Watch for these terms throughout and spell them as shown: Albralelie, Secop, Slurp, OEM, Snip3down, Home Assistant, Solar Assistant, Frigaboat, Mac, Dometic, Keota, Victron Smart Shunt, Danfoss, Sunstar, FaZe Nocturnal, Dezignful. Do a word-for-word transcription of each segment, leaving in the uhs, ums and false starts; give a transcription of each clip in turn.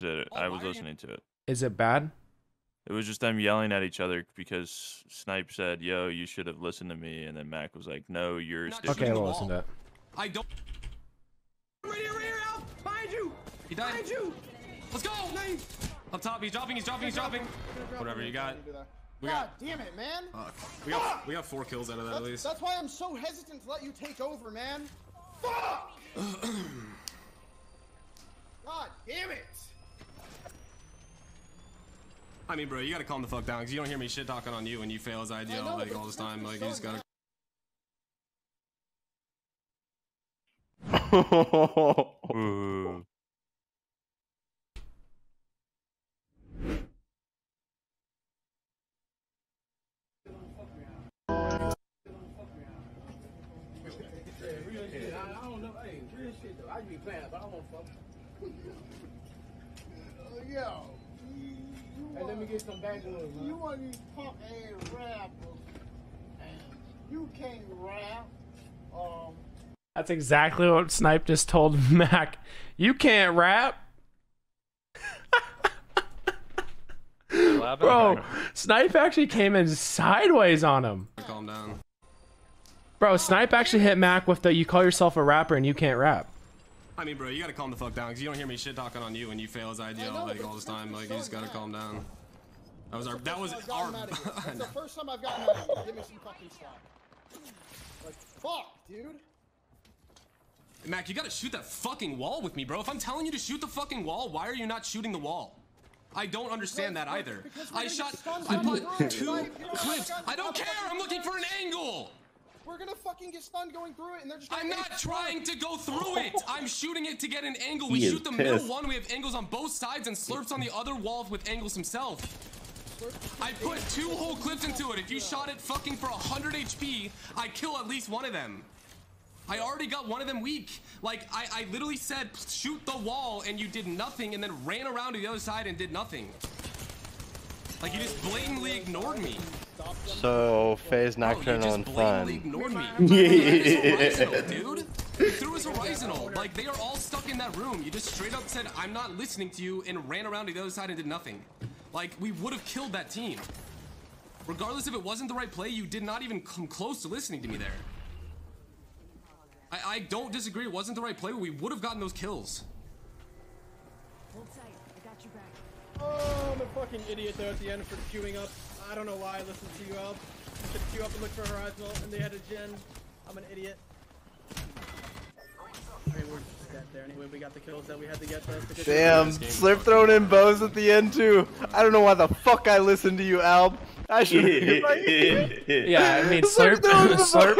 did it. Oh, I was listening to it. Is it bad? It was just them yelling at each other because Snipe said, yo, you should have listened to me. And then Mac was like, no, you're... Okay, I'll listen to it. I don't... Right here, right here, Al! Behind you! He died. Behind you! Let's go! Nice. Up top, he's dropping, he's dropping, he's dropping. Whatever you got. We got... God damn it, man! Uh, we, got, we got four kills out of that, that's, at least. That's why I'm so hesitant to let you take over, man. Fuck! God damn it! I mean, bro, you gotta calm the fuck down, because you don't hear me shit talking on you when you fail as I do, I know, like, all this time. Like, you just gotta... I don't know, hey, real shit, though. I be playing, but I don't fuck. Yo. Hey, let me get some bangles. You want these punk ass rappers? You can't rap. Um. That's exactly what Snipe just told Mac. You can't rap. Bro, Snipe actually came in sideways on him. Calm down. Bro, Snipe actually hit Mac with the "you call yourself a rapper and you can't rap." I mean, bro, you gotta calm the fuck down, because you don't hear me shit talking on you when you fail as I do, like, all this time. Like, you just gotta calm down. That was our- that was our- That's the first time I've gotten out of here. Give me some fucking slack. Like, fuck, dude. Mac, you gotta shoot that fucking wall with me, bro. If I'm telling you to shoot the fucking wall, why are you not shooting the wall? I don't understand that either. I shot- I put two clips. I don't care! I'm looking for an angle! We're gonna fucking get stunned going through it, and they're just. I'm not trying to go through it. I'm shooting it to get an angle. We shoot the middle one. We have angles on both sides, and Slurp's on the other wall with angles himself. I put two whole clips into it. If you shot it fucking for one hundred H P, I kill at least one of them. I already got one of them weak. Like I, I literally said, shoot the wall, and you did nothing, and then ran around to the other side and did nothing. Like you just blatantly ignored me. So FaZe Nocturnal and fun. Ignored me. Dude, you threw his horizontal. Like they are all stuck in that room. You just straight up said, "I'm not listening to you," and ran around to the other side and did nothing. Like we would have killed that team. Regardless if it wasn't the right play, you did not even come close to listening to me there. I, I don't disagree. It wasn't the right play, but we would have gotten those kills. Hold tight. I got you back. Oh, I'm a fucking idiot though at the end for queuing up. I don't know why I listened to you all. I should queue up and look for horizontal, and they had a gen. I'm an idiot. I mean, we're just dead there anyway. We got the kills that we had to get. To Damn, Slurp thrown in bows at the end too. I don't know why the fuck I listened to you, Alb. I should. Yeah, I mean, Slurp, Slurp,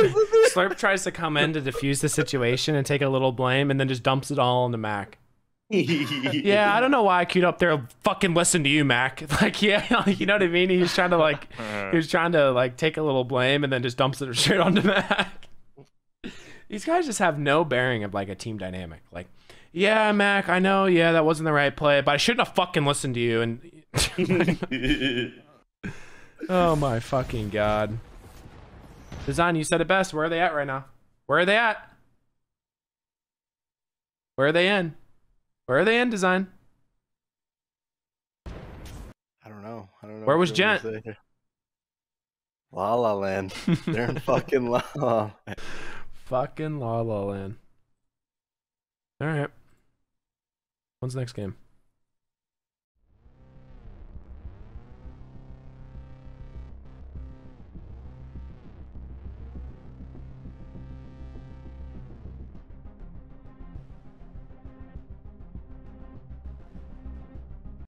Slurp tries to come in to defuse the situation and take a little blame, and then just dumps it all on the Mac. Yeah, I don't know why I queued up there. Fucking listen to you, Mac. Like, yeah, like, you know what I mean? He's trying to like, he was trying to like take a little blame and then just dumps it straight onto Mac. These guys just have no bearing of like a team dynamic. Like, yeah, Mac, I know, yeah, that wasn't the right play, but I shouldn't have fucking listened to you. And oh my fucking god, Design, you said it best. Where are they at right now? Where are they at? Where are they in? Where are they in, Design? I don't know. I don't know. Where was Gent? La La Land. They're in fucking La La Land. Fucking La La Land. All right. When's the next game?